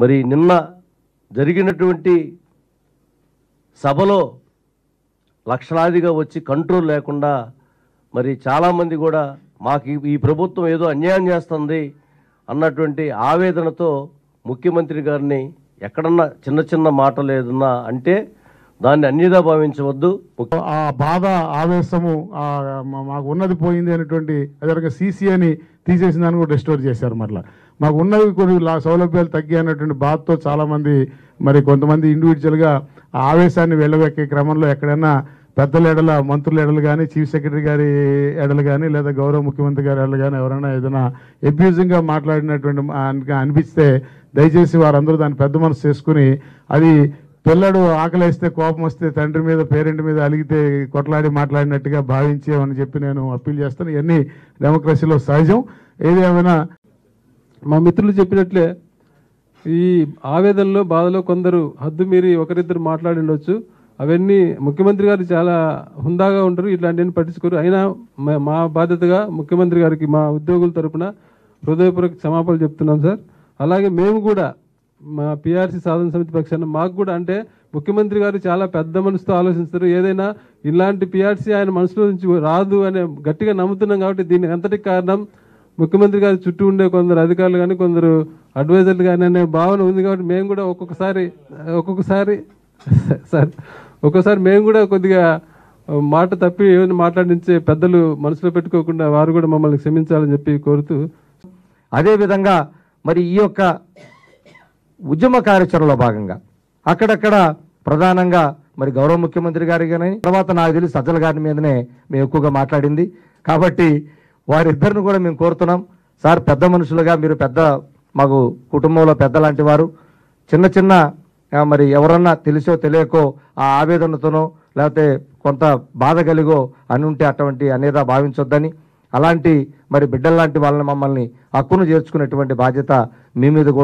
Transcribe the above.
మరి నిన్న జరిగినటువంటి సభలో లక్షలాదిగా వచ్చి కంట్రోల్ లేకుండా మరి చాలామంది కూడా మాకు ఈ ప్రభుత్వం ఏదో అన్యాయం చేస్తుంది అన్నటువంటి ఆవేదనతో ముఖ్యమంత్రి గారిని ఎక్కడన్నా చిన్న చిన్న మాట లేదన్నా అంటే దాన్ని అన్యదా భావించవద్దు. ఆ బాధ ఆవేశము మాకు ఉన్నది పోయింది అనేటువంటి అదేవిధంగా సీసీఐని తీసేసిన దాన్ని కూడా రెస్టోర్ చేశారు. మరలా మాకు ఉన్నవి కొన్ని సౌలభ్యాలు తగ్గి అనేటువంటి బాధతో చాలామంది మరి కొంతమంది ఇండివిజువల్గా ఆవేశాన్ని వెళ్ళవెక్కే క్రమంలో ఎక్కడైనా పెద్దల ఎడల మంత్రుల ఎడలు కానీ చీఫ్ సెక్రటరీ గారి ఎడలు కానీ లేదా గౌరవ ముఖ్యమంత్రి గారి ఎడలు కానీ ఎవరైనా ఏదైనా అబ్యూజింగ్గా మాట్లాడినటువంటి అనిపిస్తే దయచేసి వారందరూ దాన్ని పెద్ద మనసు చేసుకుని అది పిల్లడు ఆకలేస్తే కోపం వస్తే తండ్రి మీద పేరెంట్ మీద అలిగితే కొట్లాడి మాట్లాడినట్టుగా భావించేమని చెప్పి నేను అప్పీల్ చేస్తాను. ఇవన్నీ డెమోక్రసీలో సహజం. ఏదేమైనా మా మిత్రులు చెప్పినట్లే ఈ ఆవేదనలో బాధలో కొందరు హద్దు మీరి ఒకరిద్దరు మాట్లాడి ఉండొచ్చు. అవన్నీ ముఖ్యమంత్రి గారు చాలా హుందాగా ఉంటారు, ఇట్లాంటివన్నీ పట్టించుకోరు. అయినా మా బాధ్యతగా ముఖ్యమంత్రి గారికి మా ఉద్యోగుల తరఫున హృదయపూర్వక క్షమాపణలు చెప్తున్నాం సార్. అలాగే మేము కూడా మా పిఆర్సీ సాధన సమితి పక్షాన మాకు కూడా అంటే ముఖ్యమంత్రి గారు చాలా పెద్ద మనసుతో ఆలోచిస్తారు. ఏదైనా ఇలాంటి పిఆర్సీ ఆయన మనసులో నుంచి రాదు అనే గట్టిగా నమ్ముతున్నాం కాబట్టి దీనికి అంతటికి కారణం ముఖ్యమంత్రి గారి చుట్టూ ఉండే కొందరు అధికారులు కానీ కొందరు అడ్వైజర్లు కానీ అనే భావన ఉంది. కాబట్టి మేము కూడా ఒక్కొక్కసారి మేము కూడా కొద్దిగా మాట తప్పి ఏమైనా మాట్లాడించే పెద్దలు మనసులో పెట్టుకోకుండా వారు కూడా మమ్మల్ని క్షమించాలని చెప్పి కోరుతూ, అదేవిధంగా మరి ఈ యొక్క ఉద్యమ కార్యాచరణలో భాగంగా అక్కడక్కడ ప్రధానంగా మరి గౌరవ ముఖ్యమంత్రి గారి కానీ తర్వాత నాకు తెలిసి సజ్జల గారి మీదనే మేము ఎక్కువగా మాట్లాడింది. కాబట్టి వారిద్దరిని కూడా మేము కోరుతున్నాం సార్, పెద్ద మనుషులుగా మీరు పెద్ద మాకు కుటుంబంలో పెద్ద లాంటి వారు, చిన్న చిన్న మరి ఎవరన్నా తెలిసో తెలియకో ఆ ఆవేదనతోనో లేకపోతే కొంత బాధ కలిగో అని ఉంటే అటువంటి అనేదా భావించొద్దని, అలాంటి మరి బిడ్డల్లాంటి వాళ్ళని మమ్మల్ని హక్కును చేర్చుకునేటువంటి బాధ్యత మీ మీద కూడా